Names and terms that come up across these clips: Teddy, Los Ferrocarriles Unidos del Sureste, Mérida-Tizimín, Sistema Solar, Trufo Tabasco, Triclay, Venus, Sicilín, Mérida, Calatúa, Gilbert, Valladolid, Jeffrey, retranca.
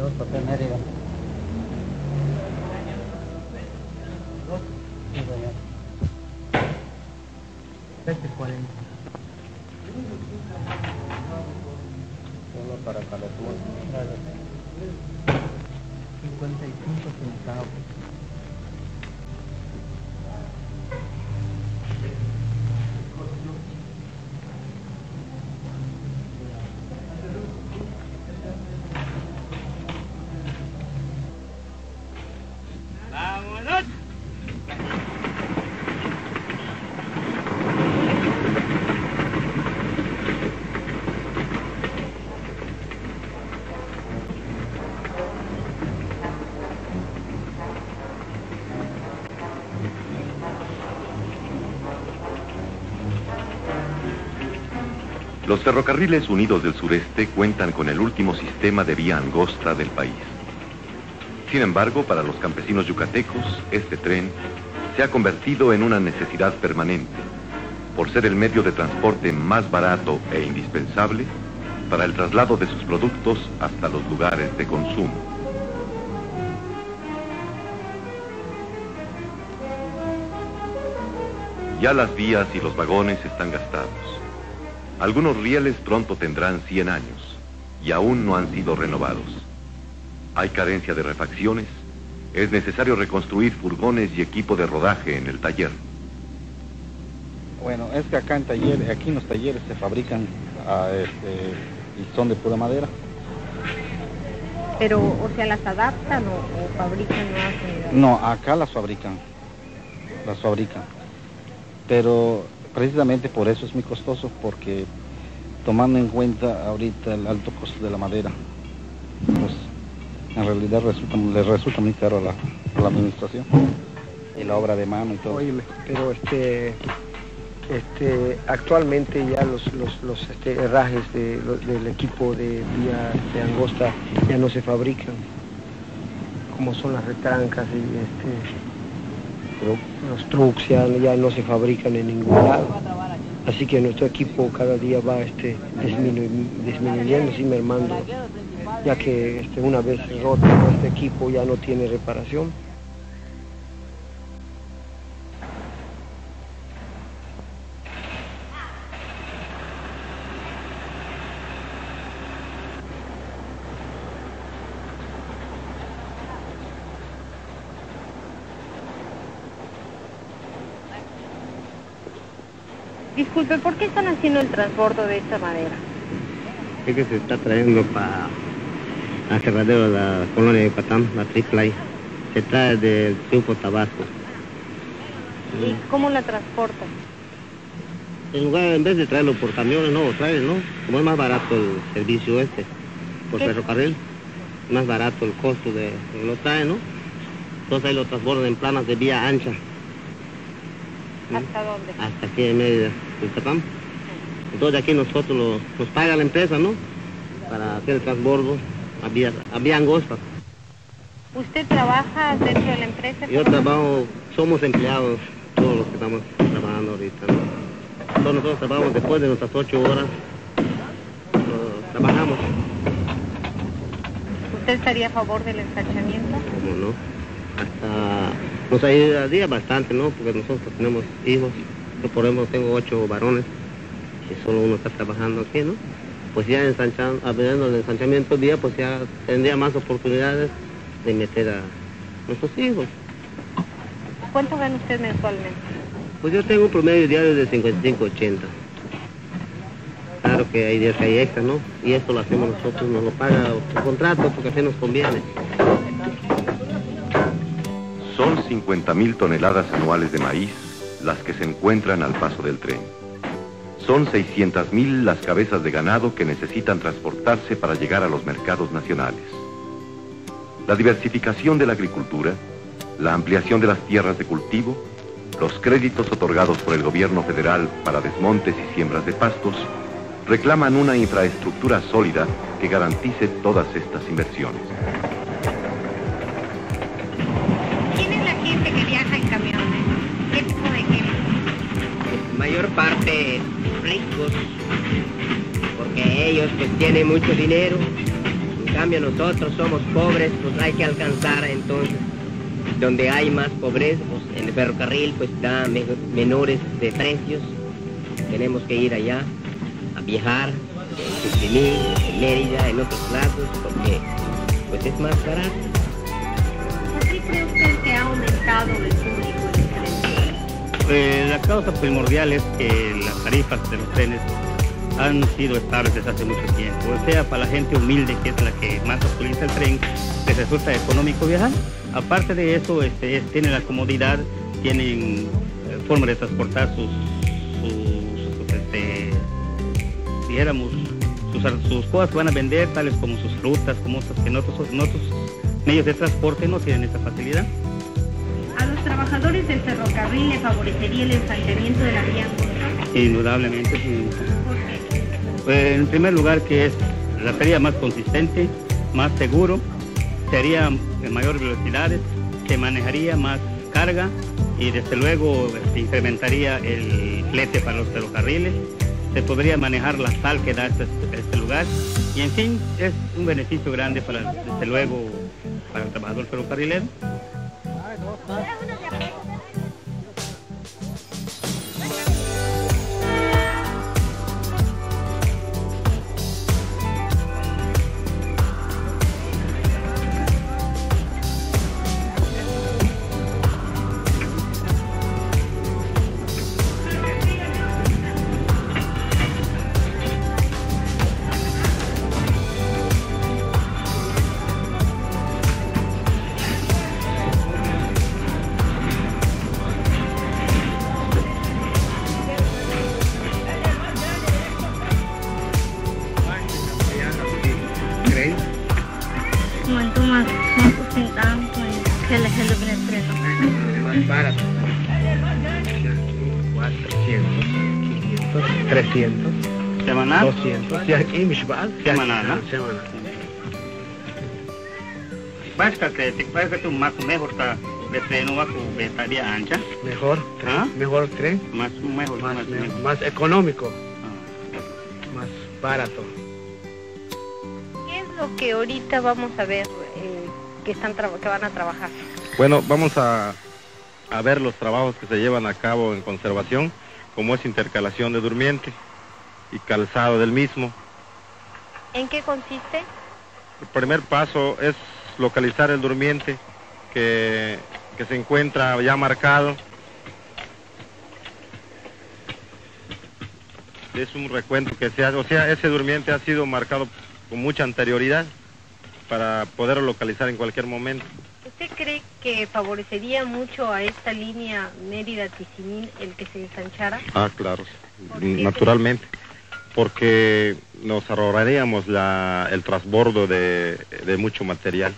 Dos por tres Mérida. Dos. 7:40. Solo para Calatúa. 55 centavos. Los Ferrocarriles Unidos del Sureste cuentan con el último sistema de vía angosta del país. Sin embargo, para los campesinos yucatecos, este tren se ha convertido en una necesidad permanente, por ser el medio de transporte más barato e indispensable para el traslado de sus productos hasta los lugares de consumo. Ya las vías y los vagones están gastados. Algunos rieles pronto tendrán 100 años y aún no han sido renovados. Hay carencia de refacciones, es necesario reconstruir furgones y equipo de rodaje en el taller. Bueno, es que acá en taller, aquí en los talleres se fabrican y son de pura madera. Pero, o sea, ¿las adaptan o fabrican nuevas? No, acá las fabrican. Las fabrican. Pero precisamente por eso es muy costoso, porque tomando en cuenta ahorita el alto costo de la madera, pues en realidad le resulta muy caro a la administración y la obra de mano y todo. Óyeme, pero actualmente ya los herrajes del equipo de vía de angosta ya no se fabrican, como son las retrancas y pero los trucks ya no se fabrican en ningún lado, así que nuestro equipo cada día va disminuyendo, mermando, ya que una vez roto este equipo ya no tiene reparación. Disculpe, ¿por qué están haciendo el transporte de esta manera? Es que se está trayendo para Aserradero la colonia de Yucatán, la Triclay. Se trae del Trufo Tabasco. ¿Y cómo la transportan? En vez de traerlo por camiones, no, como es más barato el servicio por ferrocarril, más barato el costo de lo traen, ¿no? Entonces ahí lo transbordan en planas de vía ancha. ¿Hasta dónde? Hasta aquí en Mérida, Yucatán. Entonces aquí nosotros nos paga la empresa, ¿no? Para hacer el transbordo a vía angosta. ¿Usted trabaja dentro de la empresa? Yo trabajo, somos empleados, todos los que estamos trabajando ahorita, ¿no? Todos nosotros trabajamos después de nuestras 8 horas, trabajamos. ¿Usted estaría a favor del ensanchamiento? ¿Cómo no? Nos ayudaría bastante, ¿no? Porque nosotros tenemos hijos, yo por ejemplo tengo 8 varones, y solo uno está trabajando aquí, ¿no? Pues ya abriendo el ensanchamiento día, pues ya tendría más oportunidades de meter a nuestros hijos. ¿Cuánto gana usted mensualmente? Pues yo tengo un promedio diario de 55.80. Claro que hay días que hay extra, ¿no? Y esto lo hacemos nosotros, nos lo paga el contrato, porque así nos conviene. Son 50.000 toneladas anuales de maíz las que se encuentran al paso del tren. Son 600.000 las cabezas de ganado que necesitan transportarse para llegar a los mercados nacionales. La diversificación de la agricultura, la ampliación de las tierras de cultivo, los créditos otorgados por el gobierno federal para desmontes y siembras de pastos, reclaman una infraestructura sólida que garantice todas estas inversiones. Parte ricos, porque ellos pues tienen mucho dinero, en cambio nosotros somos pobres, pues hay que alcanzar entonces. Donde hay más pobreza, pues en el ferrocarril pues da menores de precios. Tenemos que ir allá a viajar, en Sicilín, en Mérida, en otros lados, porque pues es más barato. ¿Por qué cree usted que ha aumentado el público en el tren? La causa primordial es que las tarifas de los trenes han sido estables desde hace mucho tiempo. O sea, para la gente humilde, que es la que más utiliza el tren, les resulta económico viajar. Aparte de eso, tienen la comodidad, tienen forma de transportar sus cosas que van a vender, tales como sus frutas, como otras que en otros medios de transporte no tienen esa facilidad. ¿A los trabajadores del ferrocarril le favorecería el ensanchamiento de la vía? Indudablemente. Sí. ¿Por qué? En primer lugar, que es la tarea más consistente, más seguro, sería en mayores velocidades, se manejaría más carga y desde luego se incrementaría el flete para los ferrocarriles, se podría manejar la sal que da este lugar y en fin, es un beneficio grande para, desde luego, para el trabajador ferrocarrilero. Mejor tren, más económico, más barato. ¿Qué es lo que ahorita vamos a ver que van a trabajar? Bueno, vamos a ver los trabajos que se llevan a cabo en conservación, como es intercalación de durmiente y calzado del mismo. ¿En qué consiste? El primer paso es localizar el durmiente que se encuentra ya marcado. Es un recuento que se hace, o sea, ese durmiente ha sido marcado con mucha anterioridad para poderlo localizar en cualquier momento. ¿Usted cree que favorecería mucho a esta línea Mérida-Tizimín el que se ensanchara? Ah, claro, naturalmente. Porque nos ahorraríamos el transbordo de mucho material.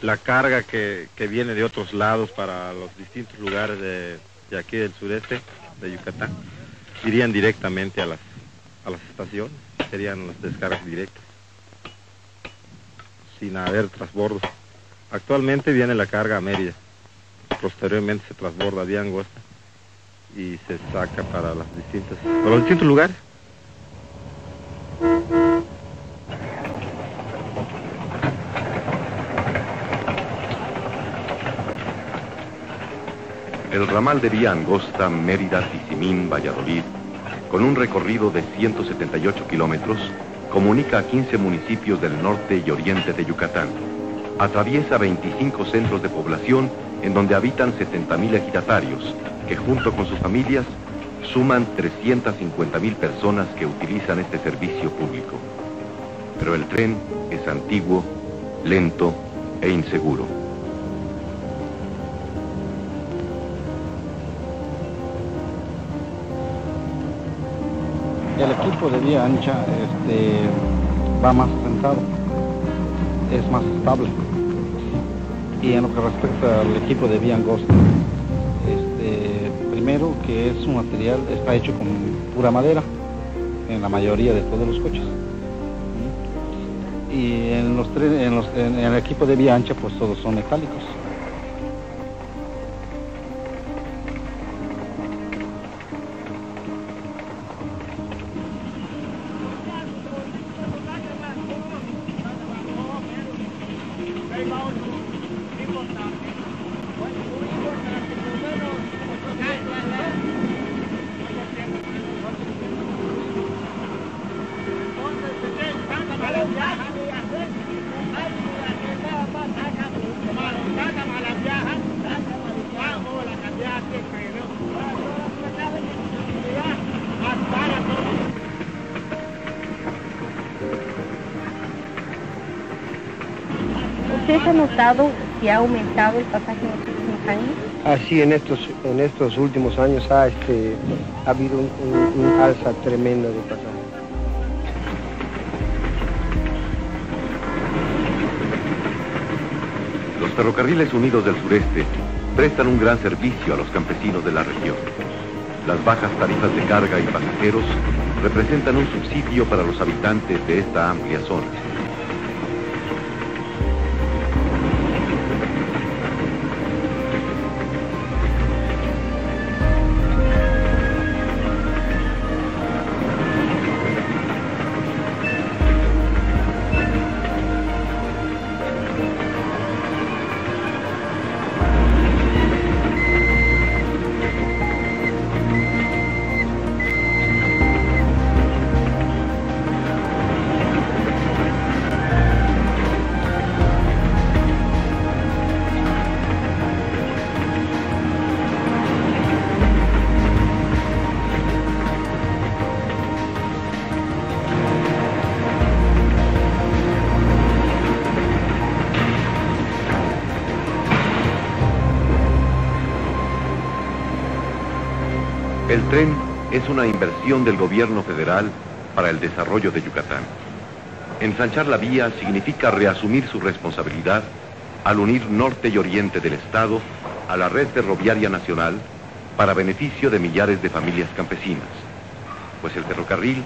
La carga que viene de otros lados para los distintos lugares de aquí del sureste, de Yucatán, irían directamente a las estaciones, serían las descargas directas, sin haber transbordo. Actualmente viene la carga a Mérida, posteriormente se transborda vía Angosta y se saca para los distintos lugares. El ramal de vía Angosta, Mérida-Tizimín, Valladolid, con un recorrido de 178 kilómetros, comunica a 15 municipios del norte y oriente de Yucatán. Atraviesa 25 centros de población en donde habitan 70.000 ejidatarios, que junto con sus familias suman 350.000 personas que utilizan este servicio público. Pero el tren es antiguo, lento e inseguro. El equipo de vía ancha va más asentado, es más estable. Y en lo que respecta al equipo de vía angosta, primero, que es un material, está hecho con pura madera en la mayoría de todos los coches. Y en el equipo de vía ancha, pues todos son metálicos. ¿Ustedes han notado si ha aumentado el pasaje en estos últimos años? Así, en estos últimos años ha habido un alza tremenda de pasaje. Los Ferrocarriles Unidos del Sureste prestan un gran servicio a los campesinos de la región. Las bajas tarifas de carga y pasajeros representan un subsidio para los habitantes de esta amplia zona. El tren es una inversión del gobierno federal para el desarrollo de Yucatán. Ensanchar la vía significa reasumir su responsabilidad al unir norte y oriente del estado a la red ferroviaria nacional para beneficio de millares de familias campesinas, pues el ferrocarril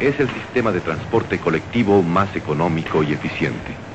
es el sistema de transporte colectivo más económico y eficiente.